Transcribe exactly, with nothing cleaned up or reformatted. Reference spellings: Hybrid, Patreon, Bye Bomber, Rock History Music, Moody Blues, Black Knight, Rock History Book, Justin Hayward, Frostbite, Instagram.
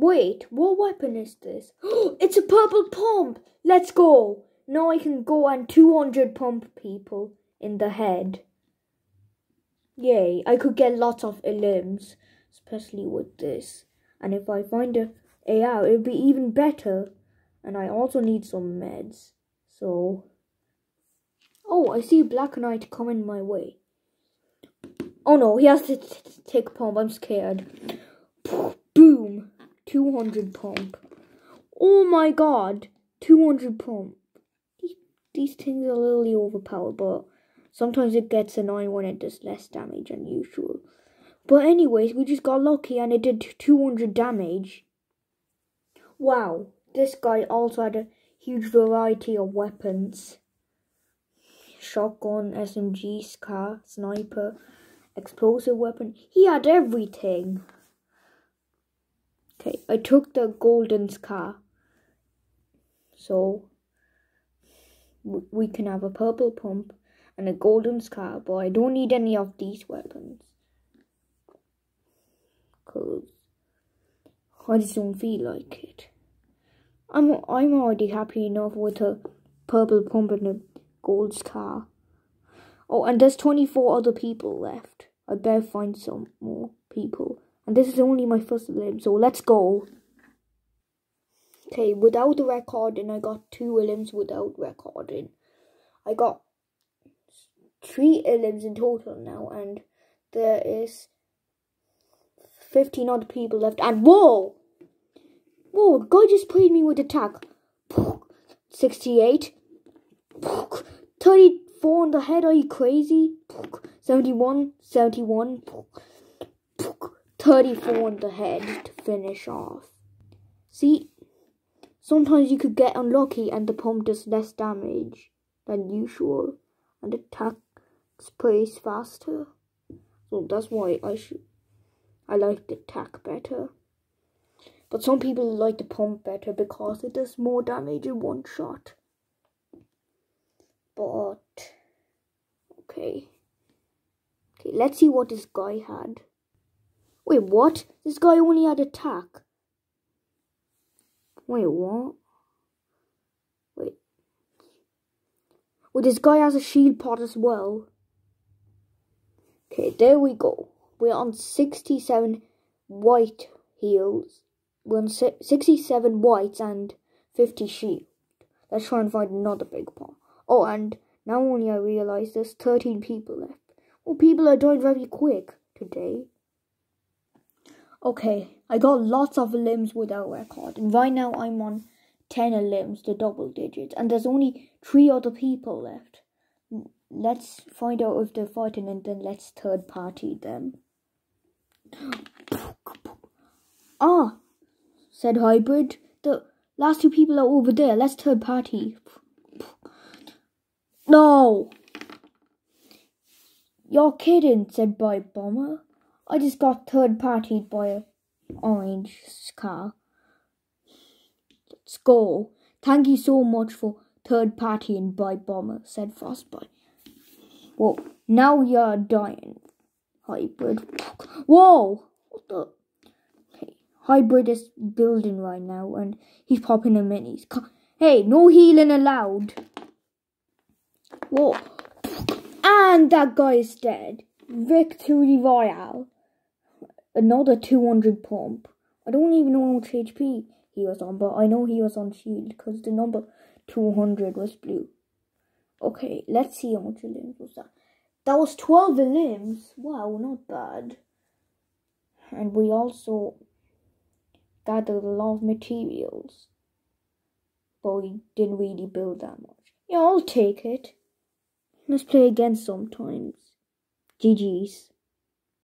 Wait, what weapon is this? It's a purple pump! Let's go! Now I can go and two hundred pump people in the head. Yay, I could get lots of elims, especially with this. And if I find a A R, it would be even better. And I also need some meds, so... Oh, I see Black Knight coming my way. Oh no, he has to take pump, I'm scared. Boom! two hundred pump. Oh my god! two hundred pump. These, these things are literally overpowered, but sometimes it gets annoying when it does less damage than usual. But anyways, we just got lucky and it did two hundred damage. Wow, this guy also had a huge variety of weapons. Shotgun, S M G, Scar, Sniper, explosive weapon. He had everything. Okay, I took the golden Scar. So, we can have a purple pump and a golden Scar, but I don't need any of these weapons. Because I just don't feel like it. I'm, I'm already happy enough with a purple pump and a gold Scar. Oh, and there's twenty-four other people left. I better find some more people. And this is only my first elim, so let's go. Okay, without the recording, I got two elims without recording. I got three elims in total now, and there is fifteen other people left. And whoa! Whoa, God just played me with attack. sixty-eight. thirty-four on the head, are you crazy? seventy-one, seventy-one. thirty-four on the head to finish off. See, sometimes you could get unlucky and the pump does less damage than usual. And attack plays faster. So that's why I should... I like the attack better. But some people like the pump better because it does more damage in one shot. But, okay. Okay, let's see what this guy had. Wait, what? This guy only had attack. Wait, what? Wait. Well, this guy has a shield pot as well. Okay, there we go. We're on sixty-seven white heals. We're on sixty-seven whites and fifty shield. Let's try and find another big pot. Oh, and now only I realise there's thirteen people left. Well, people are dying very quick today. Okay, I got lots of limbs without record. And right now I'm on ten limbs, the double digits. And there's only three other people left. Let's find out if they're fighting and then let's third party them. Ah, said Hybrid. The last two people are over there. Let's third party. No! You're kidding, said Bye Bomber. I just got third-partied by an orange Scar. Let's go. Thank you so much for third-partying Bye Bomber, said Frostbite. Whoa, now you're dying, Hybrid. Whoa! What the? Hey, Hybrid is building right now and he's popping the minis. Hey, no healing allowed. Whoa. And that guy is dead. Victory Royale. Another two hundred pump. I don't even know how much H P he was on, but I know he was on shield because the number two hundred was blue. Okay, let's see how much elims was that. That was twelve elims. Wow, not bad. And we also gathered a lot of materials. But we didn't really build that much. Yeah, I'll take it. Let's play again sometimes. G G's.